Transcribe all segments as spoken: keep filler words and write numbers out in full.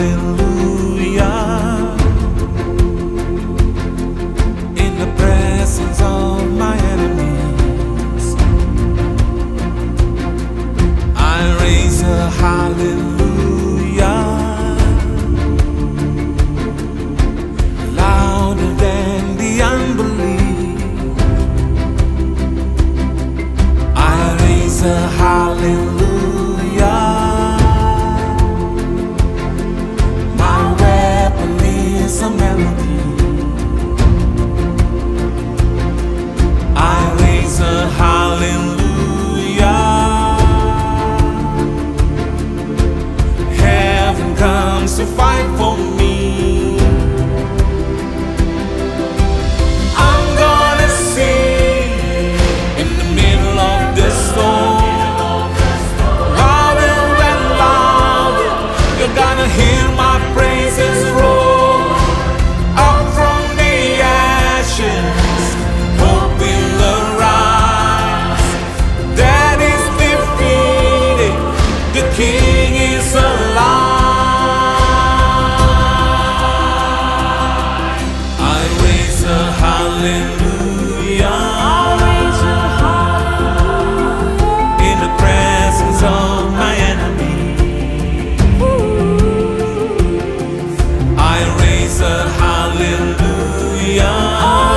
hallelujah. In the presence of my enemies, I raise a hallelujah, louder than the unbelief. I raise a hallelujah. To fight for me, I'm gonna sing in the middle of the storm, louder and louder. You're gonna hear my praises roll up from the ashes. Hope will arise that is defeated. The King is alive. Hallelujah, in the presence of my enemies, I raise a hallelujah,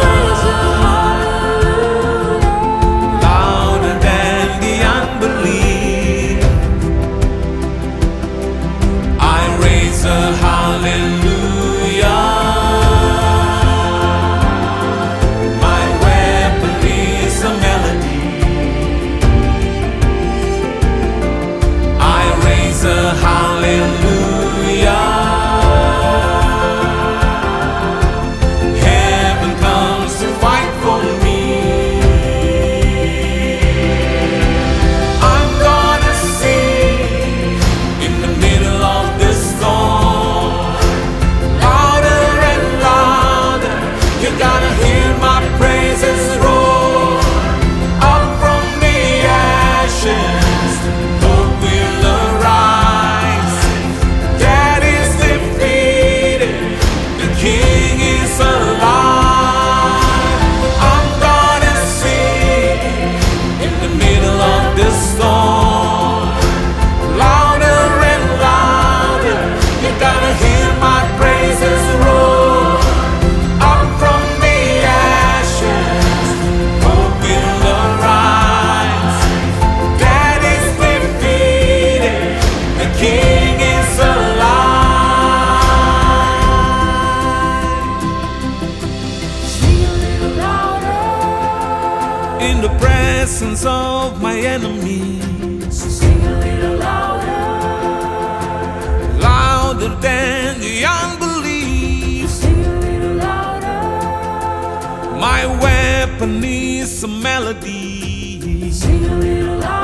louder than the unbelief. I raise a hallelujah. In the presence of my enemies, sing a little louder, louder than the unbelief. Sing a little louder, my weapon is a melody. Sing a little louder.